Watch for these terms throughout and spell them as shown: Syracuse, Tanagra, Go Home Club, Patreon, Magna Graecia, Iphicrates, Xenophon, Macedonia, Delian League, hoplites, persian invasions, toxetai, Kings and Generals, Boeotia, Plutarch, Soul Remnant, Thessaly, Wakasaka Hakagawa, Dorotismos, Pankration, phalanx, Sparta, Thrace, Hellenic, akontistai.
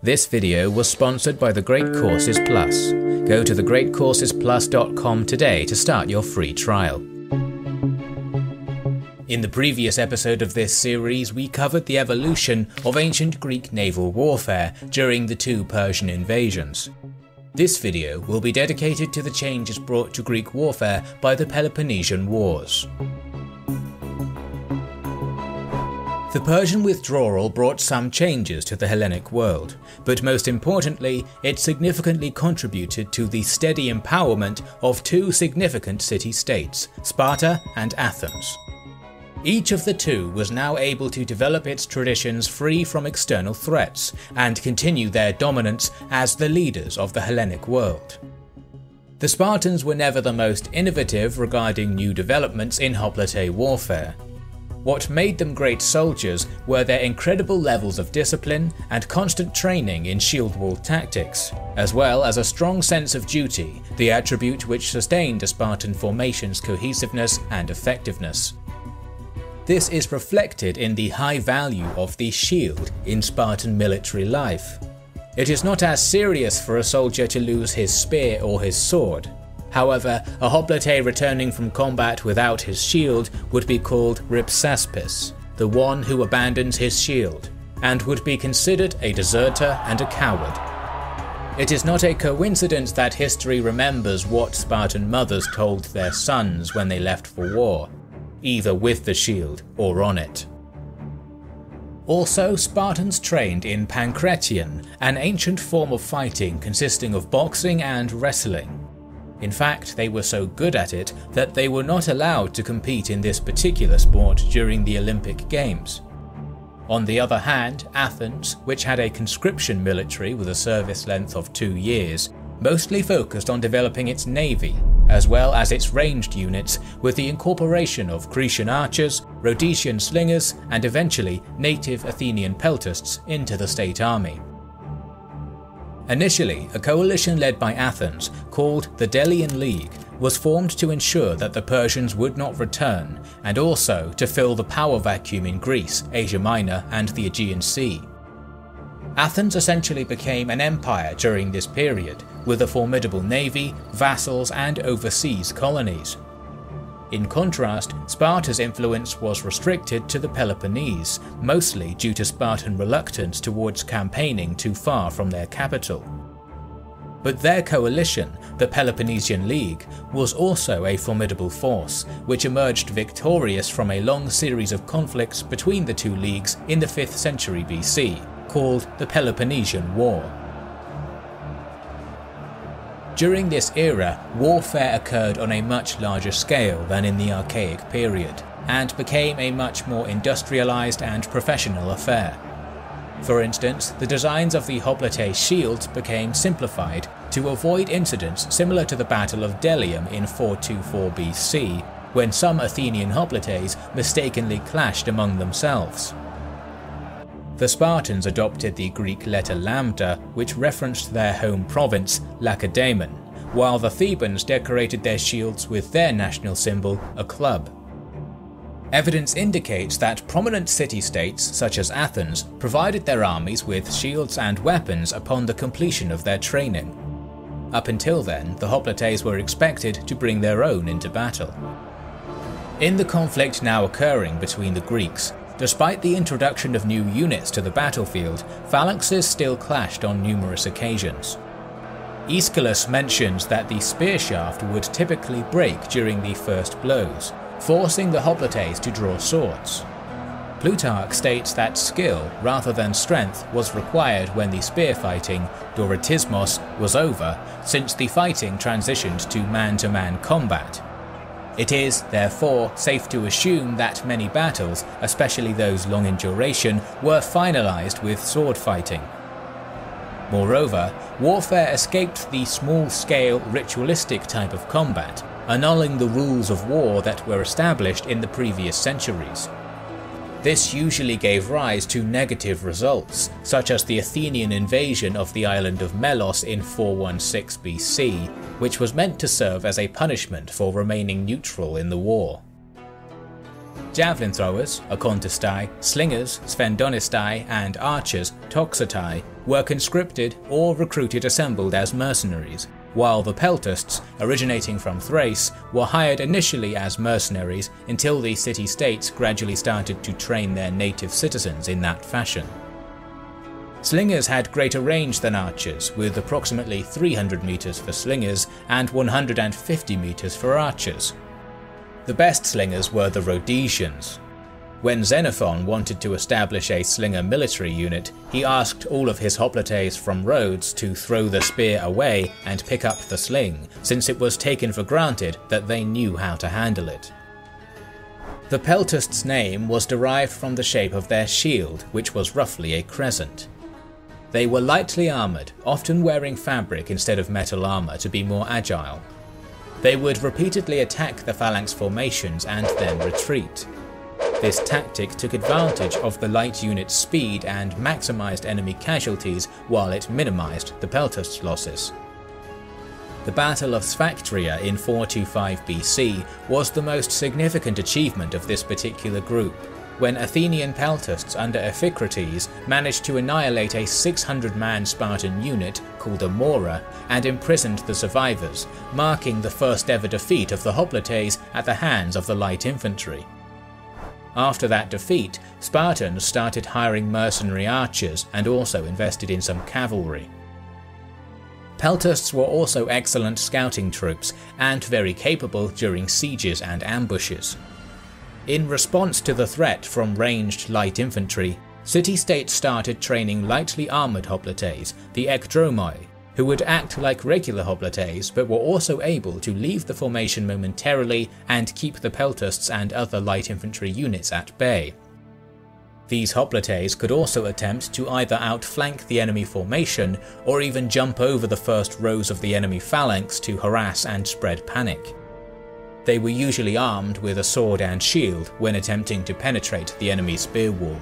This video was sponsored by The Great Courses Plus. Go to thegreatcoursesplus.com today to start your free trial. In the previous episode of this series, we covered the evolution of ancient Greek naval warfare during the two Persian invasions. This video will be dedicated to the changes brought to Greek warfare by the Peloponnesian Wars. The Persian withdrawal brought some changes to the Hellenic world, but most importantly, it significantly contributed to the steady empowerment of two significant city-states, Sparta and Athens. Each of the two was now able to develop its traditions free from external threats and continue their dominance as the leaders of the Hellenic world. The Spartans were never the most innovative regarding new developments in hoplite warfare. What made them great soldiers were their incredible levels of discipline and constant training in shield wall tactics, as well as a strong sense of duty, the attribute which sustained a Spartan formation's cohesiveness and effectiveness. This is reflected in the high value of the shield in Spartan military life. It is not as serious for a soldier to lose his spear or his sword. However, a hoplite returning from combat without his shield would be called Ripsaspis, the one who abandons his shield, and would be considered a deserter and a coward. It is not a coincidence that history remembers what Spartan mothers told their sons when they left for war, either with the shield or on it. Also, Spartans trained in Pankration, an ancient form of fighting consisting of boxing and wrestling. In fact, they were so good at it that they were not allowed to compete in this particular sport during the Olympic Games. On the other hand, Athens, which had a conscription military with a service length of 2 years, mostly focused on developing its navy, as well as its ranged units, with the incorporation of Grecian archers, Rhodesian slingers, and eventually native Athenian peltists into the state army. Initially, a coalition led by Athens, called the Delian League, was formed to ensure that the Persians would not return, and also to fill the power vacuum in Greece, Asia Minor, and the Aegean Sea. Athens essentially became an empire during this period, with a formidable navy, vassals, and overseas colonies. In contrast, Sparta's influence was restricted to the Peloponnese, mostly due to Spartan reluctance towards campaigning too far from their capital. But their coalition, the Peloponnesian League, was also a formidable force, which emerged victorious from a long series of conflicts between the two leagues in the 5th century BC, called the Peloponnesian War. During this era, warfare occurred on a much larger scale than in the Archaic period, and became a much more industrialized and professional affair. For instance, the designs of the hoplite shields became simplified to avoid incidents similar to the Battle of Delium in 424 BC, when some Athenian hoplites mistakenly clashed among themselves. The Spartans adopted the Greek letter lambda, which referenced their home province, Lacedaemon, while the Thebans decorated their shields with their national symbol, a club. Evidence indicates that prominent city-states, such as Athens, provided their armies with shields and weapons upon the completion of their training. Up until then, the hoplites were expected to bring their own into battle. In the conflict now occurring between the Greeks, despite the introduction of new units to the battlefield, phalanxes still clashed on numerous occasions. Aeschylus mentions that the spear shaft would typically break during the first blows, forcing the hoplites to draw swords. Plutarch states that skill rather than strength was required when the spear fighting, Dorotismos, was over, since the fighting transitioned to man-to-man combat. It is, therefore, safe to assume that many battles, especially those long in duration, were finalized with sword fighting. Moreover, warfare escaped the small-scale, ritualistic type of combat, annulling the rules of war that were established in the previous centuries. This usually gave rise to negative results, such as the Athenian invasion of the island of Melos in 416 BC, which was meant to serve as a punishment for remaining neutral in the war. Javelin throwers, akontistai, slingers, sphendonistai, and archers, toxetai, were conscripted or recruited assembled as mercenaries, while the Peltists, originating from Thrace, were hired initially as mercenaries until the city-states gradually started to train their native citizens in that fashion. Slingers had greater range than archers, with approximately 300 meters for slingers and 150 meters for archers. The best slingers were the Rhodesians. When Xenophon wanted to establish a slinger military unit, he asked all of his hoplites from Rhodes to throw the spear away and pick up the sling, since it was taken for granted that they knew how to handle it. The Peltists' name was derived from the shape of their shield, which was roughly a crescent. They were lightly armoured, often wearing fabric instead of metal armour to be more agile. They would repeatedly attack the phalanx formations and then retreat. This tactic took advantage of the light unit's speed and maximized enemy casualties while it minimized the Peltists' losses. The Battle of Sphacteria in 425 BC was the most significant achievement of this particular group, when Athenian Peltists under Iphicrates managed to annihilate a 600-man Spartan unit called a mora and imprisoned the survivors, marking the first ever defeat of the hoplites at the hands of the light infantry. After that defeat, Spartans started hiring mercenary archers and also invested in some cavalry. Peltists were also excellent scouting troops and very capable during sieges and ambushes. In response to the threat from ranged light infantry, city-states started training lightly armoured hoplites, the ekdromoi, who would act like regular hoplites but were also able to leave the formation momentarily and keep the Peltists and other light infantry units at bay. These hoplites could also attempt to either outflank the enemy formation or even jump over the first rows of the enemy phalanx to harass and spread panic. They were usually armed with a sword and shield when attempting to penetrate the enemy spear wall.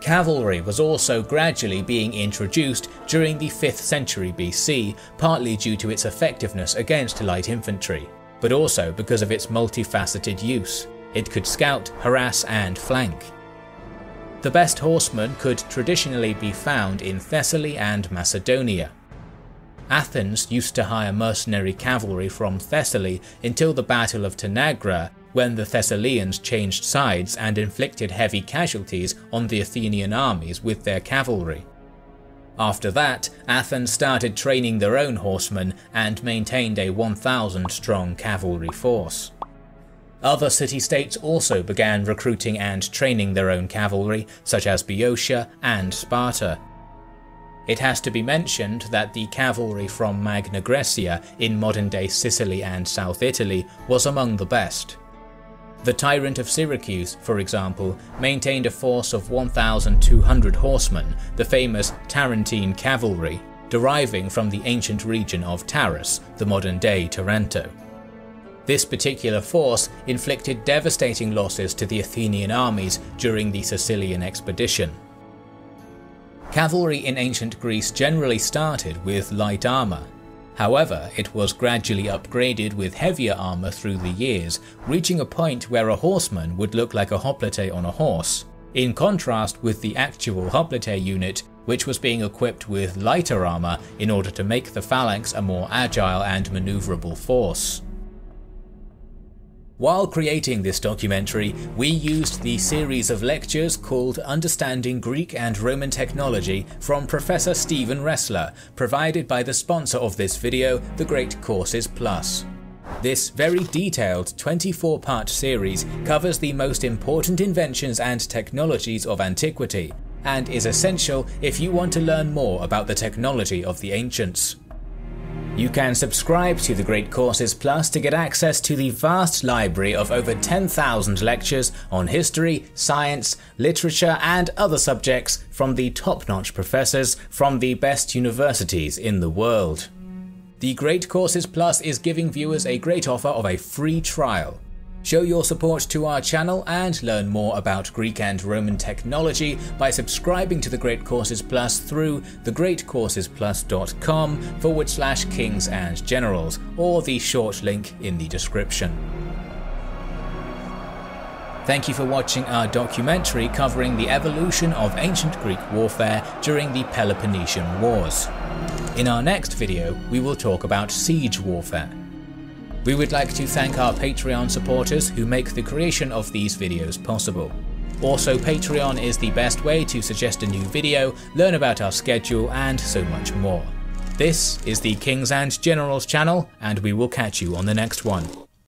Cavalry was also gradually being introduced during the 5th century BC, partly due to its effectiveness against light infantry, but also because of its multifaceted use. It could scout, harass, and flank. The best horsemen could traditionally be found in Thessaly and Macedonia. Athens used to hire mercenary cavalry from Thessaly until the Battle of Tanagra, when the Thessalians changed sides and inflicted heavy casualties on the Athenian armies with their cavalry. After that, Athens started training their own horsemen and maintained a 1,000-strong cavalry force. Other city-states also began recruiting and training their own cavalry, such as Boeotia and Sparta. It has to be mentioned that the cavalry from Magna Graecia in modern-day Sicily and South Italy was among the best. The tyrant of Syracuse, for example, maintained a force of 1,200 horsemen, the famous Tarentine cavalry, deriving from the ancient region of Taras, the modern-day Taranto. This particular force inflicted devastating losses to the Athenian armies during the Sicilian expedition. Cavalry in ancient Greece generally started with light armor. However, it was gradually upgraded with heavier armor through the years, reaching a point where a horseman would look like a hoplite on a horse, in contrast with the actual hoplite unit, which was being equipped with lighter armor in order to make the phalanx a more agile and maneuverable force. While creating this documentary, we used the series of lectures called Understanding Greek and Roman Technology from Professor Stephen Ressler, provided by the sponsor of this video, The Great Courses Plus. This very detailed 24-part series covers the most important inventions and technologies of antiquity, and is essential if you want to learn more about the technology of the ancients. You can subscribe to The Great Courses Plus to get access to the vast library of over 10,000 lectures on history, science, literature, and other subjects from the top-notch professors from the best universities in the world. The Great Courses Plus is giving viewers a great offer of a free trial. Show your support to our channel and learn more about Greek and Roman technology by subscribing to The Great Courses Plus through thegreatcoursesplus.com/Kings and Generals or the short link in the description. Thank you for watching our documentary covering the evolution of ancient Greek warfare during the Peloponnesian Wars. In our next video, we will talk about siege warfare. We would like to thank our Patreon supporters who make the creation of these videos possible. Also, Patreon is the best way to suggest a new video, learn about our schedule, and so much more. This is the Kings and Generals channel, and we will catch you on the next one.